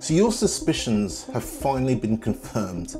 So your suspicions have finally been confirmed.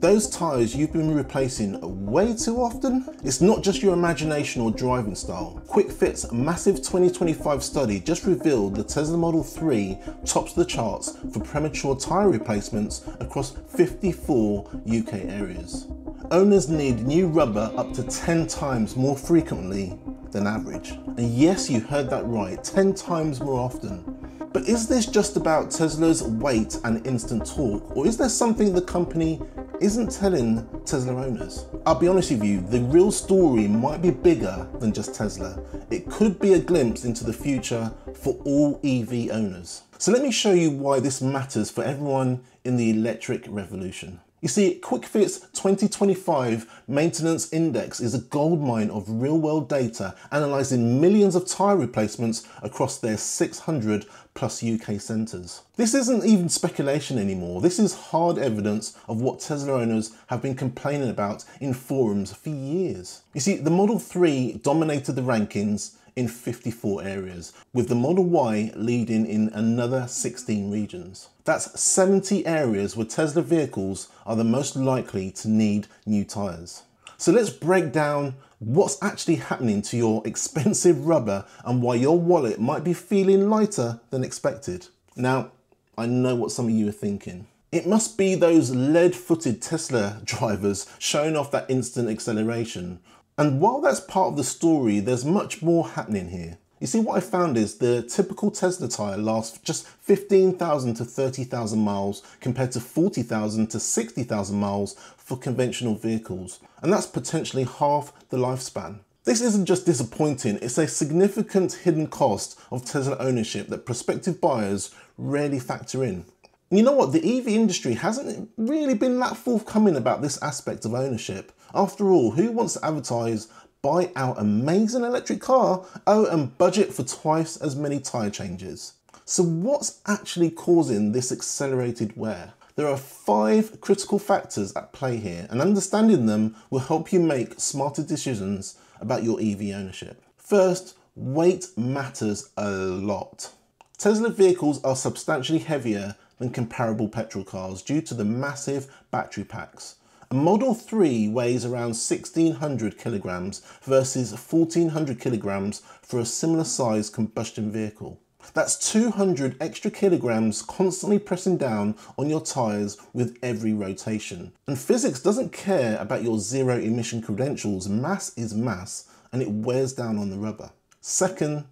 Those tyres you've been replacing are way too often. It's not just your imagination or driving style. Kwik Fit's massive 2025 study just revealed the Tesla Model 3 tops the charts for premature tyre replacements across 54 UK areas. Owners need new rubber up to 10 times more frequently than average. And yes, you heard that right, 10 times more often. But is this just about Tesla's weight and instant torque, or is there something the company isn't telling Tesla owners? I'll be honest with you, the real story might be bigger than just Tesla. It could be a glimpse into the future for all EV owners. So let me show you why this matters for everyone in the electric revolution. You see, Kwik Fit's 2025 maintenance index is a goldmine of real-world data analysing millions of tyre replacements across their 600+ UK centres. This isn't even speculation anymore. This is hard evidence of what Tesla owners have been complaining about in forums for years. You see, the Model 3 dominated the rankings in 54 areas, with the Model Y leading in another 16 regions. That's 70 areas where Tesla vehicles are the most likely to need new tyres. So let's break down what's actually happening to your expensive rubber and why your wallet might be feeling lighter than expected. Now, I know what some of you are thinking. It must be those lead-footed Tesla drivers showing off that instant acceleration. And while that's part of the story, there's much more happening here. You see, what I found is the typical Tesla tyre lasts just 15,000 to 30,000 miles compared to 40,000 to 60,000 miles for conventional vehicles. And that's potentially half the lifespan. This isn't just disappointing, it's a significant hidden cost of Tesla ownership that prospective buyers rarely factor in. You know what, the EV industry hasn't really been that forthcoming about this aspect of ownership. After all, who wants to advertise, buy our amazing electric car, oh, and budget for twice as many tyre changes? So what's actually causing this accelerated wear? There are 5 critical factors at play here, and understanding them will help you make smarter decisions about your EV ownership. First, weight matters a lot. Tesla vehicles are substantially heavier than comparable petrol cars due to the massive battery packs. A Model 3 weighs around 1,600 kilograms versus 1,400 kilograms for a similar sized combustion vehicle. That's 200 extra kilograms constantly pressing down on your tyres with every rotation. And physics doesn't care about your zero emission credentials, mass is mass and it wears down on the rubber. Second,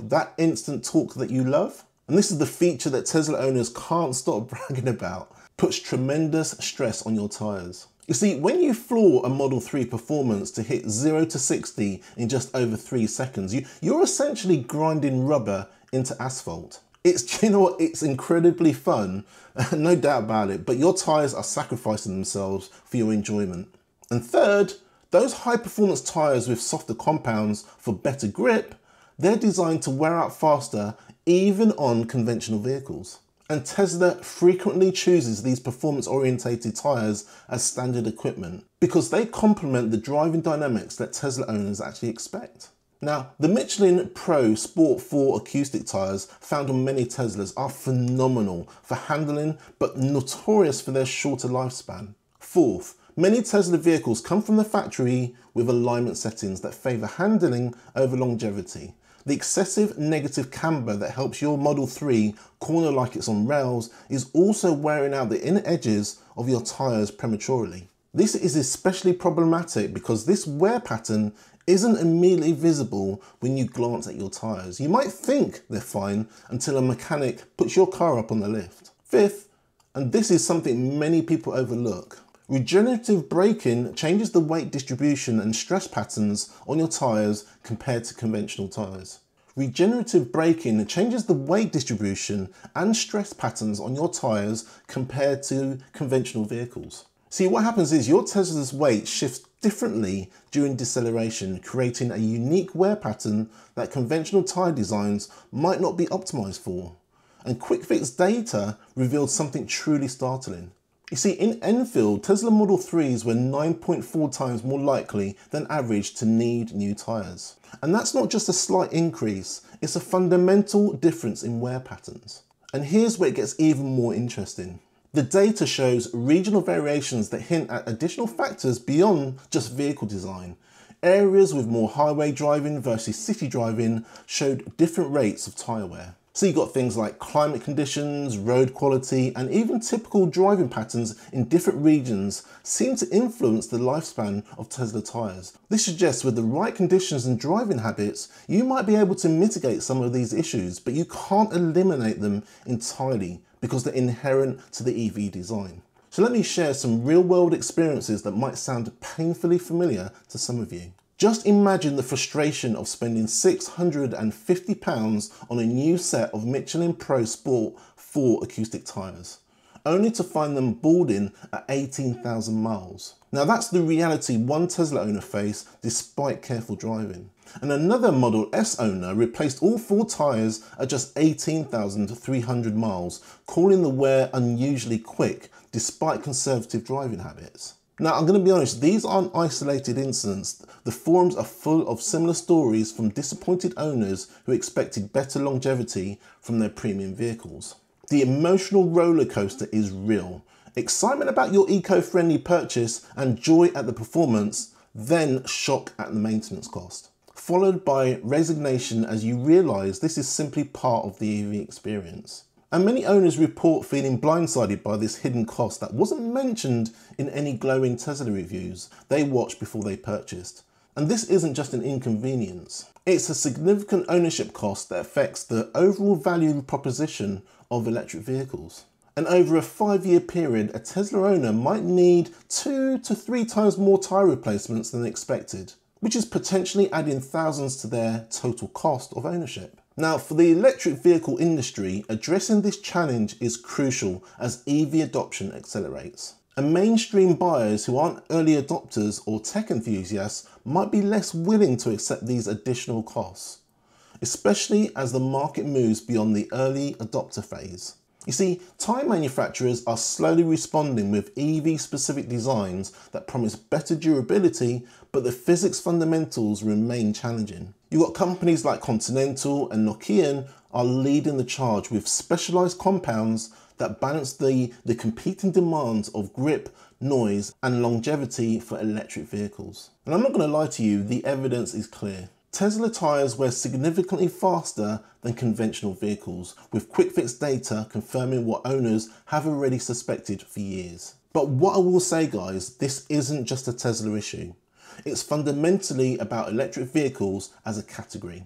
that instant torque that you love. And this is the feature that Tesla owners can't stop bragging about. Puts tremendous stress on your tyres. You see, when you floor a Model 3 performance to hit 0 to 60 in just over 3 seconds, you're essentially grinding rubber into asphalt. You know what, it's incredibly fun, no doubt about it, but your tyres are sacrificing themselves for your enjoyment. And third, those high performance tyres with softer compounds for better grip, they're designed to wear out faster even on conventional vehicles. And Tesla frequently chooses these performance-orientated tyres as standard equipment because they complement the driving dynamics that Tesla owners actually expect. Now, the Michelin Pro Sport 4 acoustic tyres found on many Teslas are phenomenal for handling but notorious for their shorter lifespan. Fourth, many Tesla vehicles come from the factory with alignment settings that favour handling over longevity. The excessive negative camber that helps your Model 3 corner like it's on rails is also wearing out the inner edges of your tyres prematurely. This is especially problematic because this wear pattern isn't immediately visible when you glance at your tyres. You might think they're fine until a mechanic puts your car up on the lift. Fifth, and this is something many people overlook, regenerative braking changes the weight distribution and stress patterns on your tyres compared to conventional tyres. Regenerative braking changes the weight distribution and stress patterns on your tyres compared to conventional vehicles. See, what happens is your Tesla's weight shifts differently during deceleration, creating a unique wear pattern that conventional tyre designs might not be optimised for. And Kwik Fit's data revealed something truly startling. You see, in Enfield, Tesla Model 3s were 9.4 times more likely than average to need new tyres. And that's not just a slight increase, it's a fundamental difference in wear patterns. And here's where it gets even more interesting. The data shows regional variations that hint at additional factors beyond just vehicle design. Areas with more highway driving versus city driving showed different rates of tyre wear. So you've got things like climate conditions, road quality, and even typical driving patterns in different regions seem to influence the lifespan of Tesla tyres. This suggests with the right conditions and driving habits, you might be able to mitigate some of these issues, but you can't eliminate them entirely because they're inherent to the EV design. So let me share some real-world experiences that might sound painfully familiar to some of you. Just imagine the frustration of spending £650 on a new set of Michelin Pro Sport 4 acoustic tyres, only to find them balding at 18,000 miles. Now that's the reality one Tesla owner faced despite careful driving. And another Model S owner replaced all four tyres at just 18,300 miles, calling the wear unusually quick despite conservative driving habits. Now, I'm going to be honest, these aren't isolated incidents. The forums are full of similar stories from disappointed owners who expected better longevity from their premium vehicles. The emotional roller coaster is real. Excitement about your eco-friendly purchase and joy at the performance, then shock at the maintenance cost, followed by resignation as you realise this is simply part of the EV experience. And many owners report feeling blindsided by this hidden cost that wasn't mentioned in any glowing Tesla reviews they watched before they purchased. And this isn't just an inconvenience. It's a significant ownership cost that affects the overall value proposition of electric vehicles. And over a 5-year period, a Tesla owner might need 2 to 3 times more tyre replacements than expected, which is potentially adding thousands to their total cost of ownership. Now, for the electric vehicle industry, addressing this challenge is crucial as EV adoption accelerates. And mainstream buyers who aren't early adopters or tech enthusiasts might be less willing to accept these additional costs, especially as the market moves beyond the early adopter phase. You see, tyre manufacturers are slowly responding with EV-specific designs that promise better durability, but the physics fundamentals remain challenging. You've got companies like Continental and Nokian are leading the charge with specialised compounds that balance the competing demands of grip, noise and longevity for electric vehicles. And I'm not going to lie to you, the evidence is clear. Tesla tyres wear significantly faster than conventional vehicles, with Kwik Fit's data confirming what owners have already suspected for years. But what I will say guys, this isn't just a Tesla issue. It's fundamentally about electric vehicles as a category.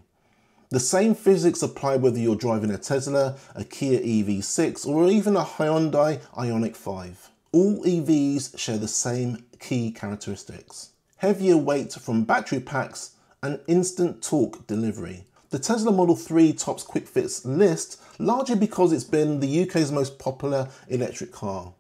The same physics apply whether you're driving a Tesla, a Kia EV6 or even a Hyundai Ioniq 5. All EVs share the same key characteristics. Heavier weight from battery packs, and instant torque delivery. The Tesla Model 3 tops Kwik Fit's list largely because it's been the UK's most popular electric car.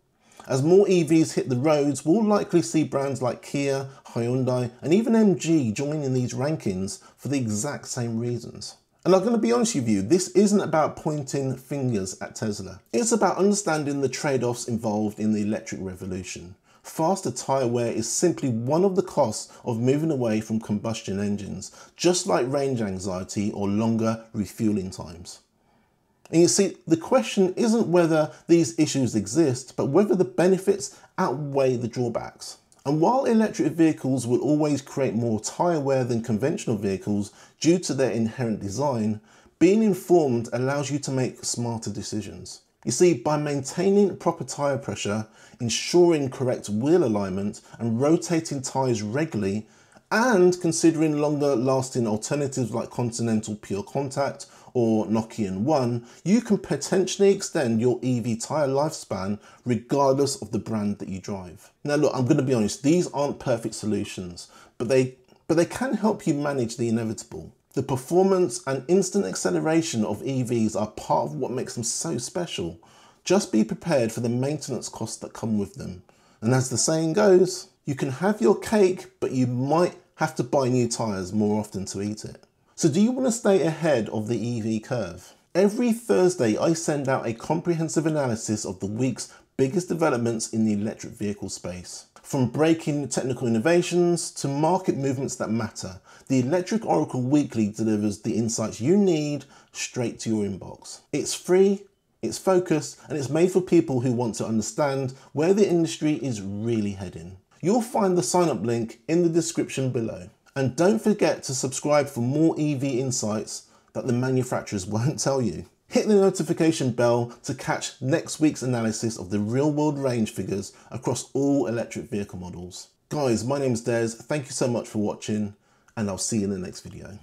As more EVs hit the roads, we'll likely see brands like Kia, Hyundai and even MG joining these rankings for the exact same reasons. And I'm going to be honest with you, this isn't about pointing fingers at Tesla. It's about understanding the trade-offs involved in the electric revolution. Faster tyre wear is simply one of the costs of moving away from combustion engines, just like range anxiety or longer refueling times. And you see, the question isn't whether these issues exist, but whether the benefits outweigh the drawbacks. And while electric vehicles will always create more tyre wear than conventional vehicles due to their inherent design, being informed allows you to make smarter decisions. You see, by maintaining proper tyre pressure, ensuring correct wheel alignment and rotating tyres regularly, and considering longer lasting alternatives like Continental Pure Contact or Nokian One, you can potentially extend your EV tyre lifespan regardless of the brand that you drive. Now look, I'm going to be honest, these aren't perfect solutions, but they can help you manage the inevitable. The performance and instant acceleration of EVs are part of what makes them so special. Just be prepared for the maintenance costs that come with them. And as the saying goes, you can have your cake, but you might have to buy new tyres more often to eat it. So do you want to stay ahead of the EV curve? Every Thursday, I send out a comprehensive analysis of the week's biggest developments in the electric vehicle space. From breaking technical innovations to market movements that matter, the Electric Oracle Weekly delivers the insights you need straight to your inbox. It's free, It's focused and it's made for people who want to understand where the industry is really heading. You'll find the sign up link in the description below. And don't forget to subscribe for more EV insights that the manufacturers won't tell you. Hit the notification bell to catch next week's analysis of the real world range figures across all electric vehicle models. Guys, my name's Des, thank you so much for watching, and I'll see you in the next video.